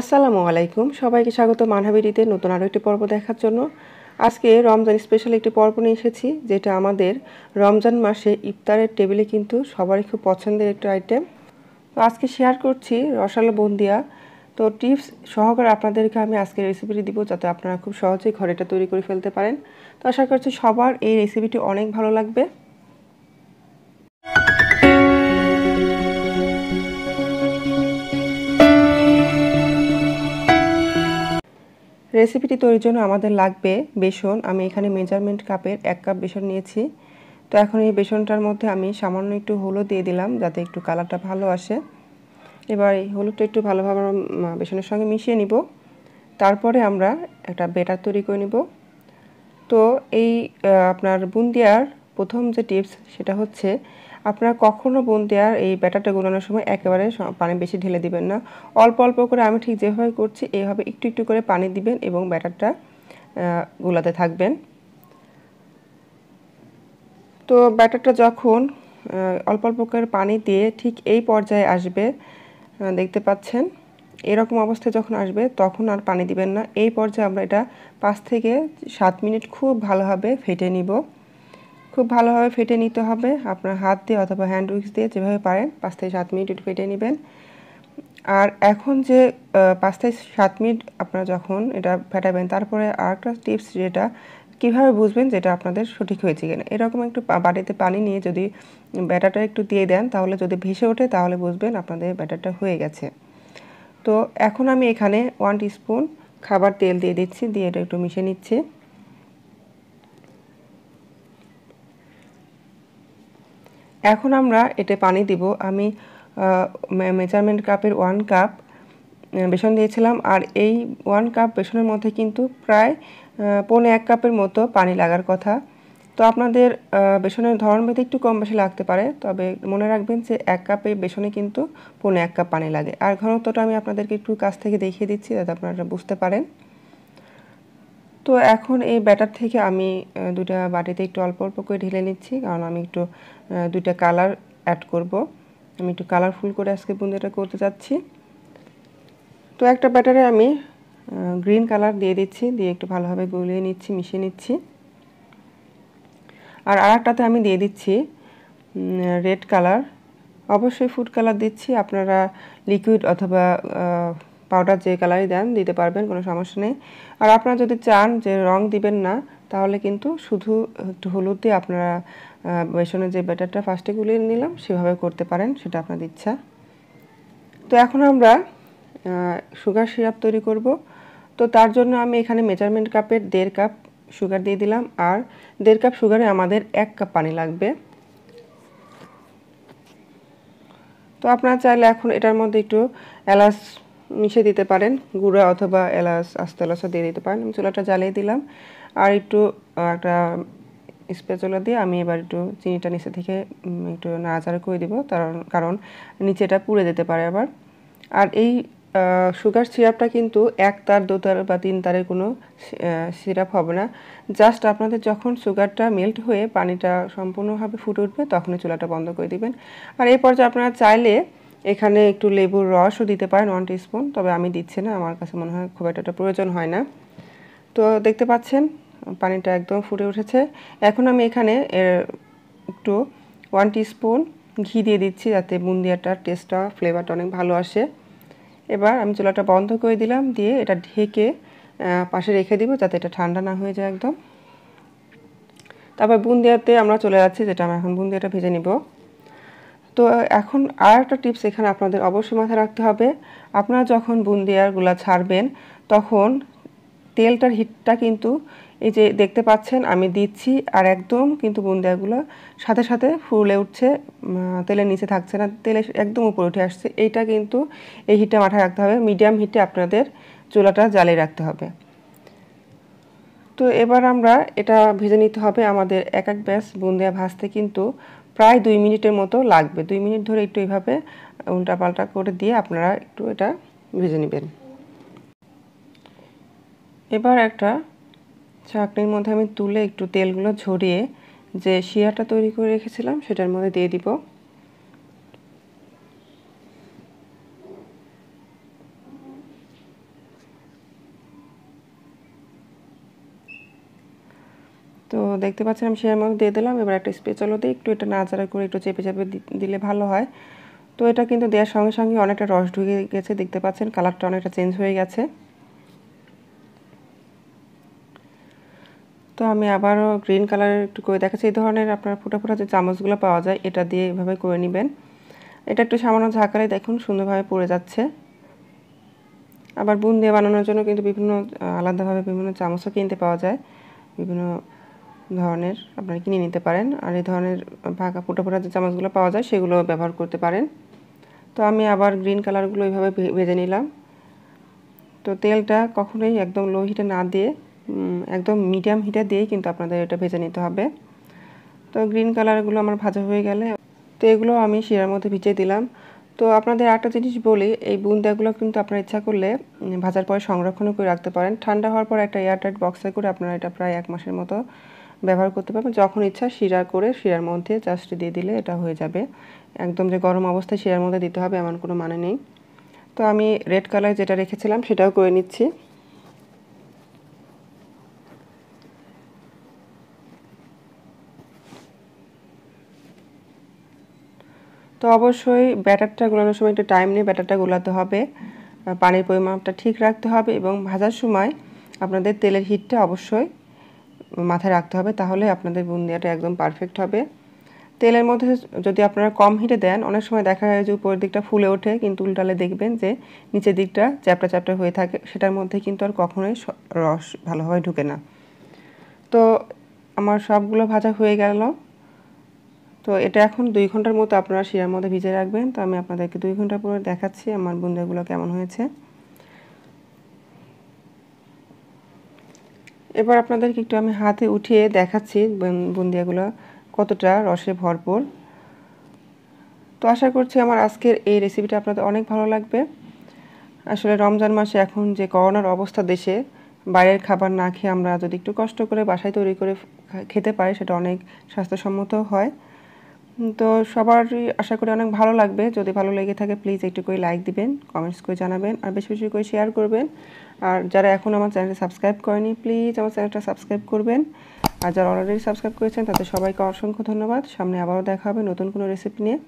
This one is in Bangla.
আসসালামু আলাইকুম সবাইকে স্বাগত মানহাবিডিতে নতুন আরও একটি পর্ব দেখার জন্য। আজকে রমজান স্পেশাল একটি পর্ব নিয়ে এসেছি, যেটা আমাদের রমজান মাসে ইফতারের টেবিলে কিন্তু সবারই খুব পছন্দের একটা আইটেম। তো আজকে শেয়ার করছি রসালো বুন্দিয়া, তো টিপস সহকারে আপনাদেরকে আমি আজকে রেসিপিটি দিব, যাতে আপনারা খুব সহজেই ঘরে এটা তৈরি করে ফেলতে পারেন। তো আশা করছি সবার এই রেসিপিটি অনেক ভালো লাগবে। রেসিপিটি তৈরির জন্য আমাদের লাগবে বেসন। আমি এখানে মেজারমেন্ট কাপের 1 কাপ বেসন নিয়েছি। তো এখন এই বেসনটার মধ্যে আমি সামান্য একটু হলুদ দিয়ে দিলাম, যাতে একটু কালারটা ভালো আসে। এবার এই হলুদটা একটু ভালোভাবে বেসনের সঙ্গে মিশিয়ে নিব। তারপরে আমরা একটা ব্যাটার তৈরি করে নিব। তো এই আপনার বুন্দিয়ার প্রথম যে টিপস, সেটা হচ্ছে আপনারা কখনও বুন্দিয়ার এই ব্যাটারটা গুলানোর সময় একেবারে পানি বেশি ঢেলে দিবেন না। অল্প অল্প করে আমি ঠিক যেভাবে করছি এইভাবে একটু একটু করে পানি দিবেন এবং ব্যাটারটা গুলাতে থাকবেন। তো ব্যাটারটা যখন অল্প অল্প করে পানি দিয়ে ঠিক এই পর্যায়ে আসবে, দেখতে পাচ্ছেন এরকম অবস্থায় যখন আসবে তখন আর পানি দিবেন না। এই পর্যায়ে আমরা এটা 5 থেকে 7 মিনিট খুব ভালোভাবে ফেটে নিব। খুব ভালোভাবে ফেটে নিতে হবে আপনার হাত দিয়ে অথবা হ্যান্ড উইক্স দিয়ে, যেভাবে পারেন 5 থেকে 7 মিনিট একটু ফেটে নেবেন। আর এখন যে 5 থেকে 7 মিনিট আপনারা যখন এটা ফেটাবেন, তারপরে আর একটা টিপস, যেটা কীভাবে বুঝবেন যেটা আপনাদের সঠিক হয়েছে কিনা। এরকম একটু বাটিতে পানি নিয়ে যদি ব্যাটারটা একটু দিয়ে দেন, তাহলে যদি ভেসে ওঠে তাহলে বুঝবেন আপনাদের ব্যাটারটা হয়ে গেছে। তো এখন আমি এখানে 1 টিস্পুন খাবার তেল দিয়ে দিচ্ছি, দিয়ে এটা একটু মিশিয়ে নিচ্ছি। এখন আমরা এতে পানি দিব। আমি মেজারমেন্ট কাপের 1 কাপ বেসন দিয়েছিলাম, আর এই 1 কাপ বেসনের মধ্যে কিন্তু প্রায় 1.25 কাপের মতো পানি লাগার কথা। তো আপনাদের বেসনের ধরন ভেদে একটু কম বেশি লাগতে পারে, তবে মনে রাখবেন যে 1 কাপে বেসনে কিন্তু 1.25 কাপ পানি লাগে। আর ঘনত্বটা আমি আপনাদেরকে একটু কাছ থেকে দেখিয়ে দিচ্ছি, যাতে আপনারা বুঝতে পারেন। তো এখন এই ব্যাটার থেকে আমি 2টা বাটিতে একটু অল্প অল্প করে ঢেলে নিচ্ছি, কারণ আমি একটু 2টা কালার অ্যাড করব। আমি একটু কালারফুল করে আজকে বুন্দিয়াটা করতে যাচ্ছি। তো একটা ব্যাটারে আমি গ্রিন কালার দিয়ে দিচ্ছি, দিয়ে একটু ভালোভাবে গলিয়ে নিচ্ছি, মিশিয়ে নিচ্ছি। আর আরেকটাতে আমি দিয়ে দিচ্ছি রেড কালার। অবশ্যই ফুড কালার দিচ্ছি, আপনারা লিকুইড অথবা পাউডার যে কালারই দেন দিতে পারবেন, কোনো সমস্যা নেই। আর আপনারা যদি চান যে রং দিবেন না, তাহলে কিন্তু শুধু একটু হলুদ দিয়ে আপনারা বেসনের যে ব্যাটারটা ফার্স্টে গুলিয়ে নিলাম সেভাবে করতে পারেন, সেটা আপনাদের ইচ্ছা। তো এখন আমরা সুগার সিরাপ তৈরি করব। তো তার জন্য আমি এখানে মেজারমেন্ট কাপের 1.5 কাপ সুগার দিয়ে দিলাম, আর 1.5 কাপ সুগারে আমাদের 1 কাপ পানি লাগবে। তো আপনারা চাইলে এখন এটার মধ্যে একটু এলাচ মিশিয়ে দিতে পারেন, গুঁড়া অথবা এলাচ আস্তে এলাচও দিয়ে দিতে পারেন। আমি চুলাটা জ্বালিয়ে দিলাম, আর একটু একটা স্প্যাচুলা দিয়ে আমি এবার একটু চিনিটা নিচে থেকে একটু নাড়াচাড়া করে দিব, কারণ নিচেটা পুড়ে যেতে পারে আবার। আর এই সুগার সিরাপটা কিন্তু 1 তার 2 তার বা 3 তারের কোনো সিরাপ হবে না। জাস্ট আপনাদের যখন সুগারটা মেল্ট হয়ে পানিটা সম্পূর্ণভাবে ফুটে উঠবে, তখনই চুলাটা বন্ধ করে দিবেন। আর এই পর্যায়ে আপনারা চাইলে এখানে একটু লেবুর রসও দিতে পারেন 1 টিস্পুন, তবে আমি দিচ্ছি না, আমার কাছে মনে হয় খুব একটা প্রয়োজন হয় না। তো দেখতে পাচ্ছেন পানিটা একদম ফুটে উঠেছে। এখন আমি এখানে একটু 1 টিস্পুন ঘি দিয়ে দিচ্ছি, যাতে বুন্দিয়াটার টেস্টটা ফ্লেভারটা অনেক ভালো আসে। এবার আমি চুলাটা বন্ধ করে দিলাম, দিয়ে এটা ঢেকে পাশে রেখে দিব, যাতে এটা ঠান্ডা না হয়ে যায় একদম। তারপর বুন্দিয়াতে আমরা চলে যাচ্ছি, যেটা আমরা এখন বুন্দিয়াটা ভেজে নিব। তো এখন আর একটা টিপস এখানে আপনাদের অবশ্যই মাথায় রাখতে হবে। আপনারা যখন বুন্দিয়াগুলা ছাড়বেন, তখন তেলটার হিটটা কিন্তু এই যে দেখতে পাচ্ছেন আমি দিচ্ছি, আর একদম কিন্তু বুন্দিয়াগুলো সাথে সাথে ফুলে উঠছে, তেলের নিচে থাকছে না, তেলে একদম উপরে উঠে আসছে। এইটা কিন্তু এই হিটটা মাথায় রাখতে হবে। মিডিয়াম হিটে আপনাদের চুলাটা জ্বালিয়ে রাখতে হবে। তো এবার আমরা এটা ভেজে নিতে হবে। আমাদের এক ব্যাচ বুন্দিয়া ভাজতে কিন্তু প্রায় 2 মিনিটের মতো লাগবে। 2 মিনিট ধরে একটু এইভাবে উল্টাপাল্টা করে দিয়ে আপনারা একটু এটা ভেজে নেবেন। এবার একটা চাটনির মধ্যে আমি তুলে একটু তেলগুলো ঝরিয়ে যে শিরাটা তৈরি করে রেখেছিলাম, সেটার মধ্যে দিয়ে দিব। तो देखते पाচ্ছেন আমি শেয়ার মধ্যে দিয়ে দিলাম। এবার একটা স্পেচলো দিয়ে একটু এটা নাড়াচাড়া করে একটু চেপে চেপে দিলে ভালো হয়। তো এটা কিন্তু দেওয়ার সঙ্গে সঙ্গে অনেকটা রস ঢুকে গেছে, দেখতে পাচ্ছেন কালারটা অনেকটা চেঞ্জ হয়ে গেছে। তো আমি আবারও গ্রিন কালার একটু করে দেখাচ্ছি। এই ধরনের আপনার ফোটা ফোটা যে চামচগুলো পাওয়া যায় এটা দিয়ে এভাবে করে নেবেন। এটা একটু সামান্য ঝাঁকালে দেখুন সুন্দরভাবে পড়ে যাচ্ছে। আবার বুন দিয়ে বানানোর জন্য কিন্তু বিভিন্ন আলাদাভাবে বিভিন্ন চামচও কিনতে পাওয়া যায়, বিভিন্ন ধরনের আপনারা কিনে নিতে পারেন। আর এই ধরনের ভাঙা ফোটা ফোটা যে চামচগুলো পাওয়া যায় সেগুলো ব্যবহার করতে পারেন। তো আমি আবার গ্রিন কালারগুলো এইভাবে ভেজে নিলাম। তো তেলটা কখনোই একদম লো হিটে না দিয়ে একদম মিডিয়াম হিটে দিয়েই কিন্তু আপনাদের এটা ভেজে নিতে হবে। তো গ্রিন কালারগুলো আমার ভাজা হয়ে গেলে তো এগুলো আমি শিরার মধ্যে ভিজিয়ে দিলাম। তো আপনাদের একটা জিনিস বলি, এই বুন্দাগুলো কিন্তু আপনারা ইচ্ছা করলে ভাজার পরে সংরক্ষণও করে রাখতে পারেন। ঠান্ডা হওয়ার পর একটা এয়ারটাইট বক্সে করে আপনারা এটা প্রায় 1 মাসের মতো ব্যবহার করতে পারবেন। যখন ইচ্ছা শিরা করে শিরার মধ্যে জাস্ট দিয়ে দিলে এটা হয়ে যাবে। একদম যে গরম অবস্থায় শিরার মধ্যে দিতে হবে এমন কোনো মানে নেই। তো আমি রেড কালার যেটা রেখেছিলাম সেটাও করে নিচ্ছি। তো অবশ্যই ব্যাটারটা গোলানোর সময় একটু টাইম নিয়ে ব্যাটারটা গোলাতে হবে, পানির পরিমাণটা ঠিক রাখতে হবে এবং ভাজার সময় আপনাদের তেলের হিটটা অবশ্যই মাথায় রাখতে হবে, তাহলে আপনাদের বুন্দিয়াটা একদম পারফেক্ট হবে। তেলের মধ্যে যদি আপনারা কম হিটে দেন অনেক সময় দেখা যায় যে উপরের দিকটা ফুলে ওঠে, কিন্তু উল্টালে দেখবেন যে নিচের দিকটা চ্যাপটা চ্যাপটা হয়ে থাকে, সেটার মধ্যে কিন্তু আর কখনোই রস ভালোভাবে ঢুকে না। তো আমার সবগুলো ভাজা হয়ে গেল। তো এটা এখন 2 ঘন্টার মতো আপনারা শিরার মধ্যে ভিজে রাখবেন। তো আমি আপনাদেরকে 2 ঘন্টা পরে দেখাচ্ছি আমার বুন্দিয়াগুলো কেমন হয়েছে। এবার আপনাদেরকে একটু আমি হাতে উঠিয়ে দেখাচ্ছি বুন্দিয়াগুলো কতটা রসে ভরপুর। তো আশা করছি আমার আজকের এই রেসিপিটা আপনাদের অনেক ভালো লাগবে। আসলে রমজান মাসে এখন যে করোনার অবস্থা দেশে, বাইরের খাবার না খেয়ে আমরা যদি একটু কষ্ট করে বাসায় তৈরি করে খেতে পারি সেটা অনেক স্বাস্থ্যসম্মত হয়। তো সবারই আশা করি অনেক ভালো লাগবে। যদি ভালো লেগে থাকে প্লিজ একটু করে লাইক দিবেন, কমেন্টস করে জানাবেন আর বেশি বেশি করে শেয়ার করবেন। আর যারা এখন আমার চ্যানেলটা সাবস্ক্রাইব করেনি প্লিজ আমার চ্যানেলটা সাবস্ক্রাইব করবেন। আর যারা অলরেডি সাবস্ক্রাইব করেছেন তাদের সবাইকে অসংখ্য ধন্যবাদ। সামনে আবারও দেখা হবে নতুন কোনো রেসিপি নিয়ে।